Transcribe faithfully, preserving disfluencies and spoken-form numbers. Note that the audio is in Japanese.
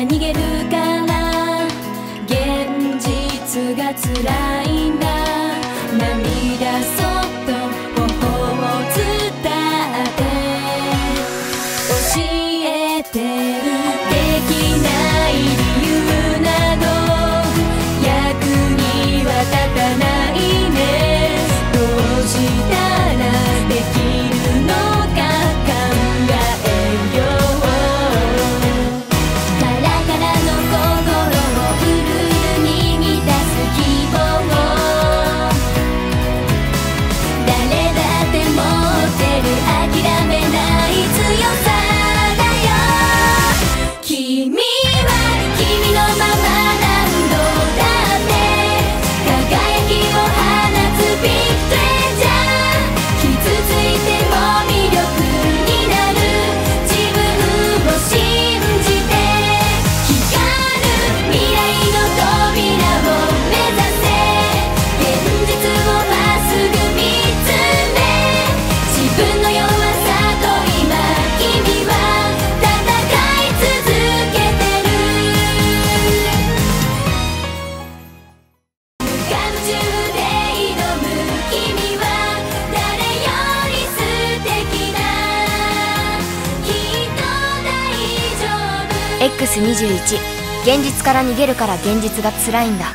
逃げるから現実がつらいな」「涙そっと頬を伝って」「教えてる」「できない理由など役には立たないね」「どうしたらできるのか考えよう」「カラカラの心を震えに満たす希望」エックスにじゅういち、現実から逃げるから現実が辛いんだ。